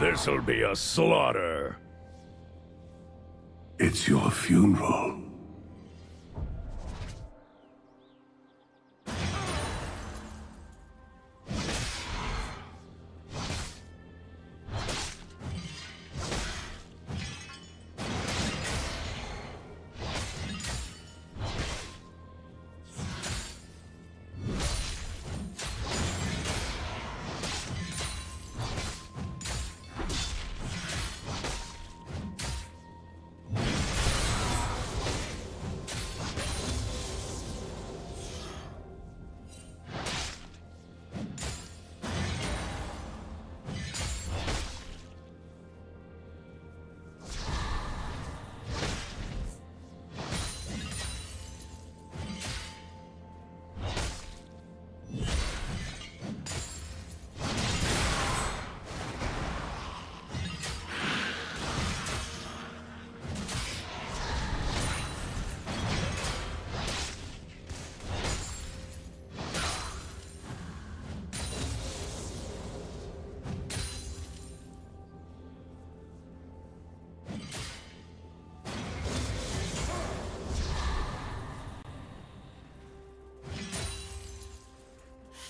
This'll be a slaughter. It's your funeral.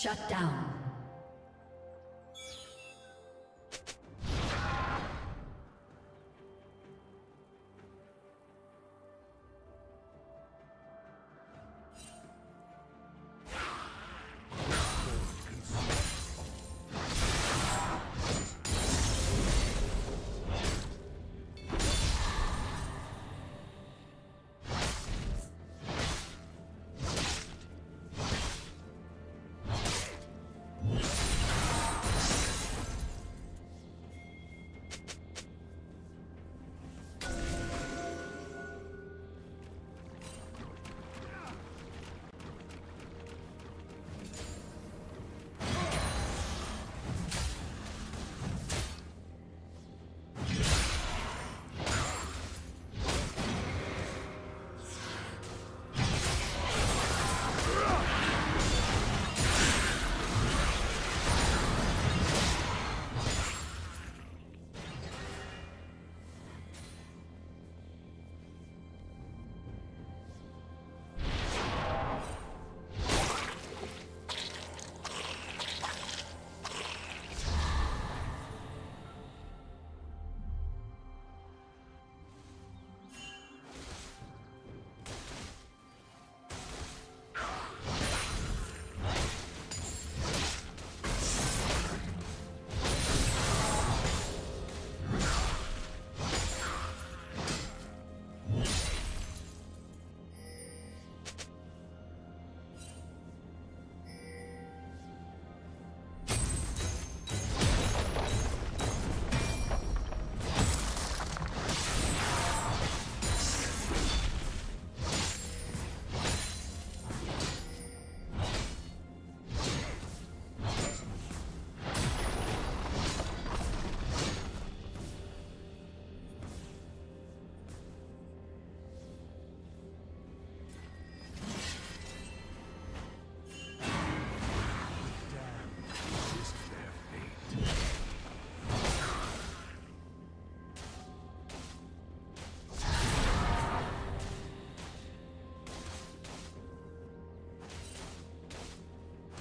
Shut down.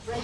Red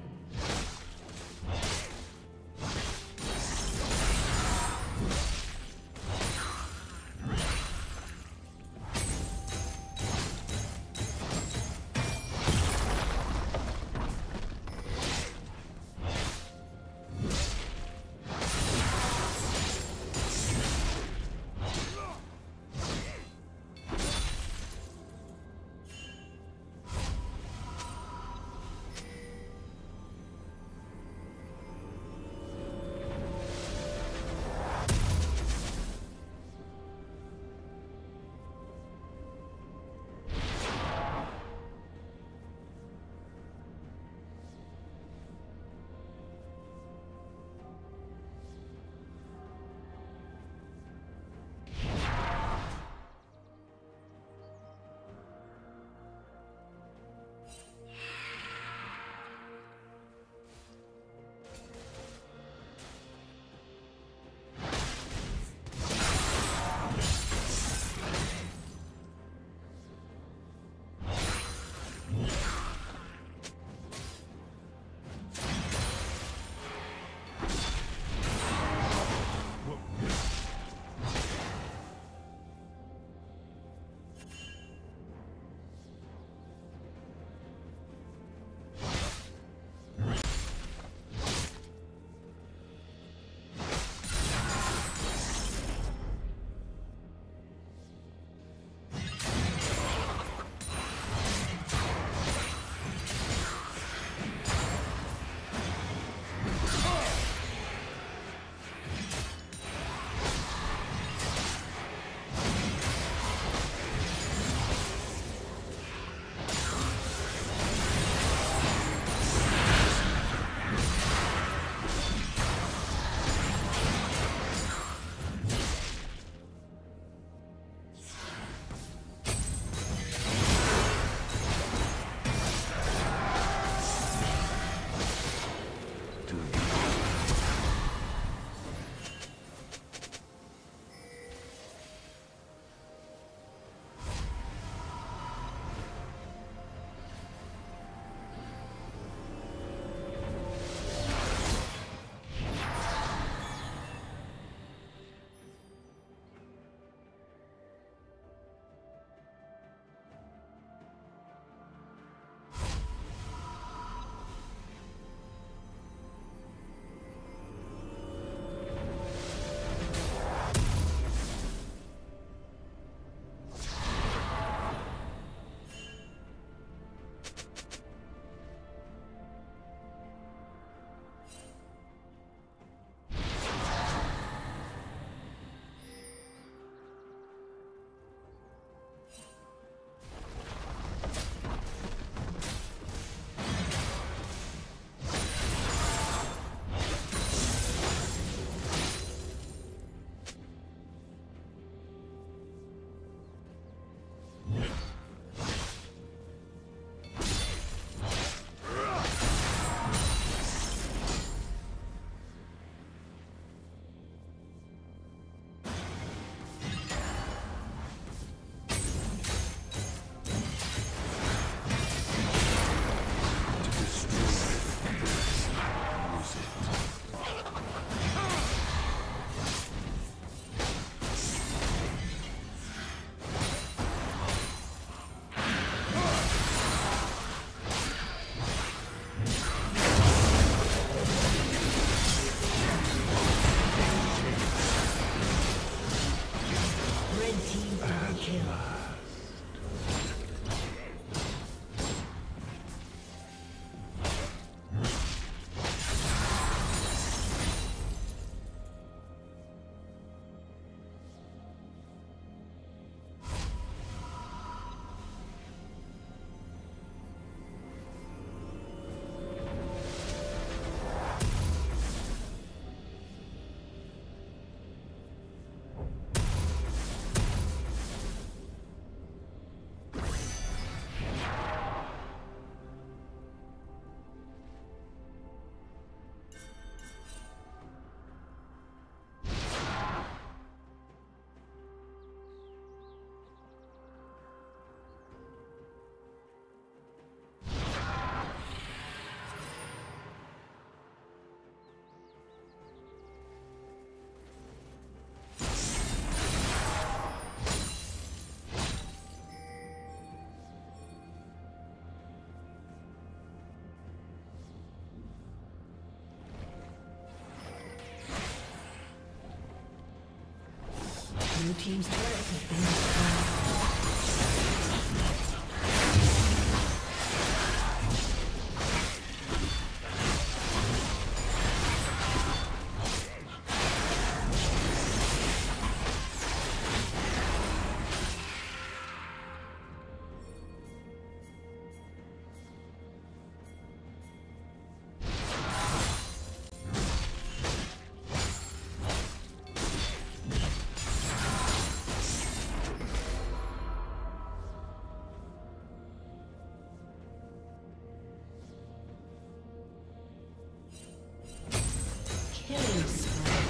Blue team's turret has been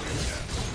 destroyed.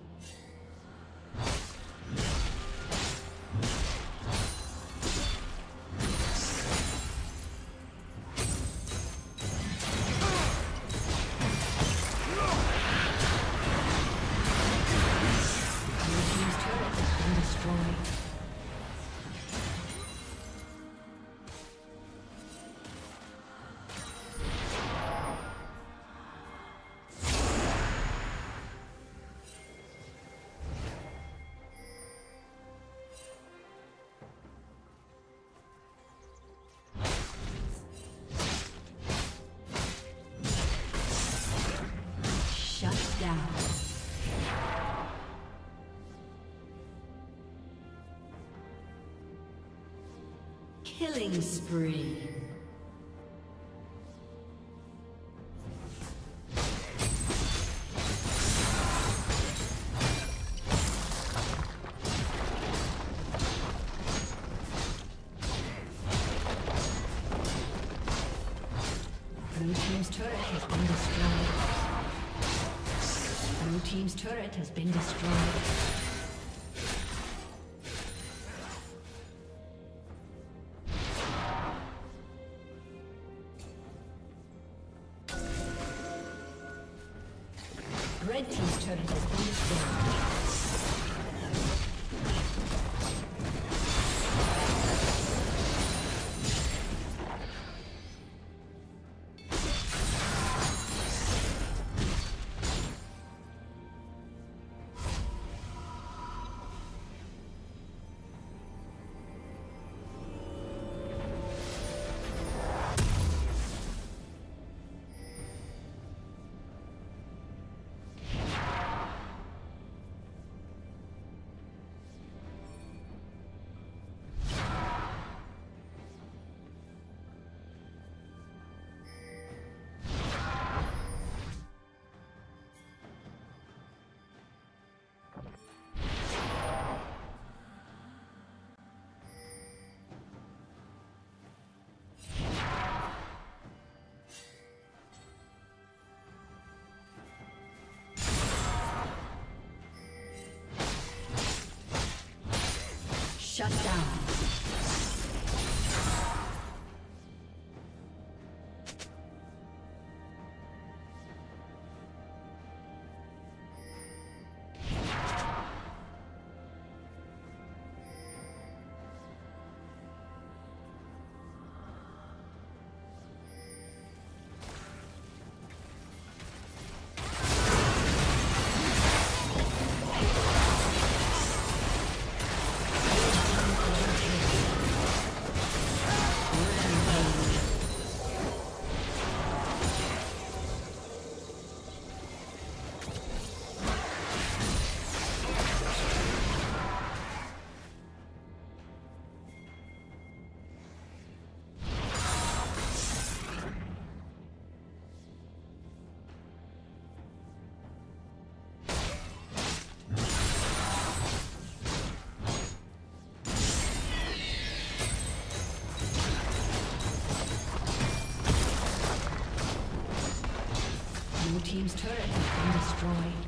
Killing spree. Blue team's turret has been destroyed. Blue team's turret has been destroyed. Red team's turret has been shut down. team's turret has been destroyed.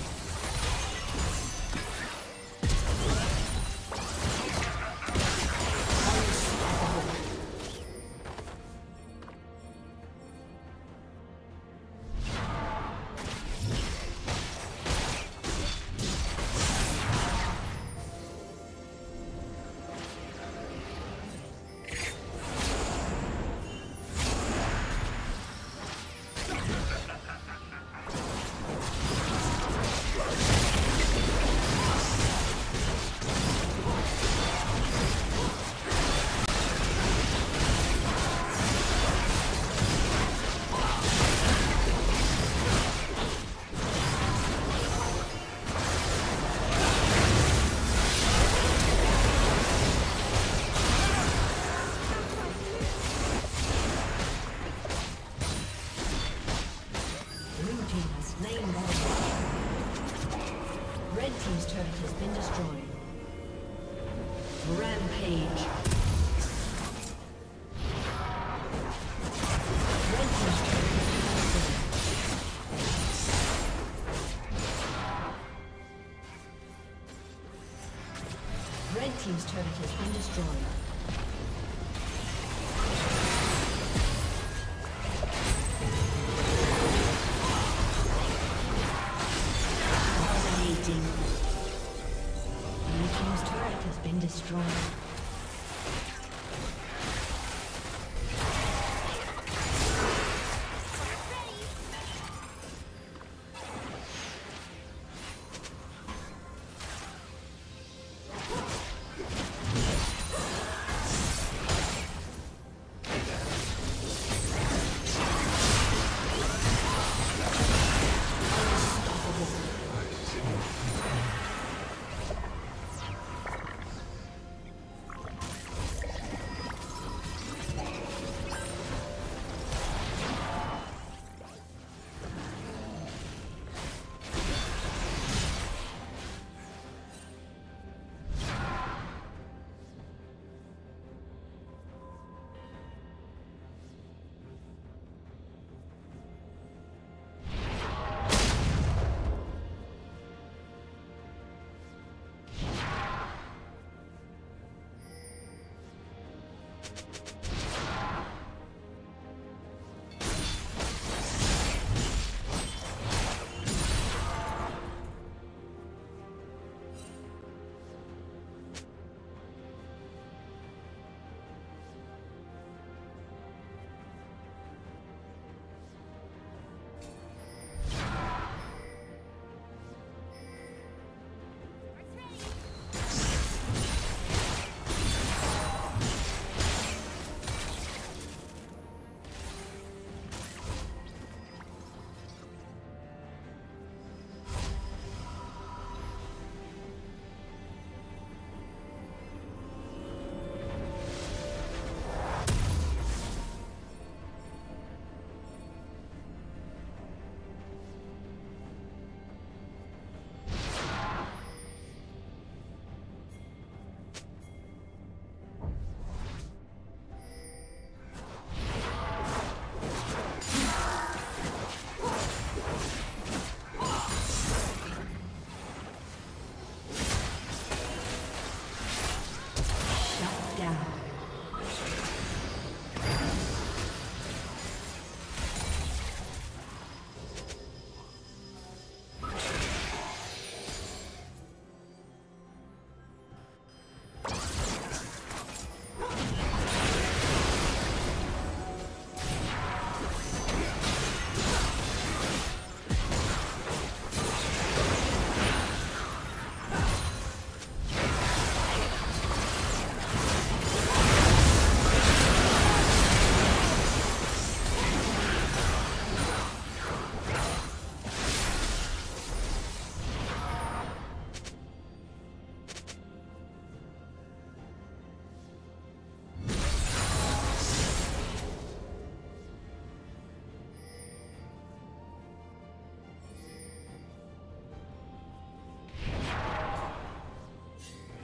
Team's turret has been destroyed.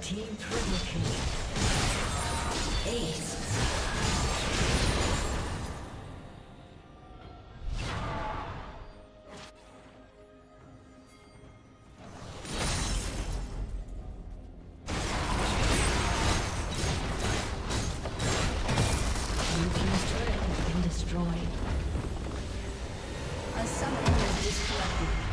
Team triple kill. Ace. Has been destroyed. A summoner has disconnected.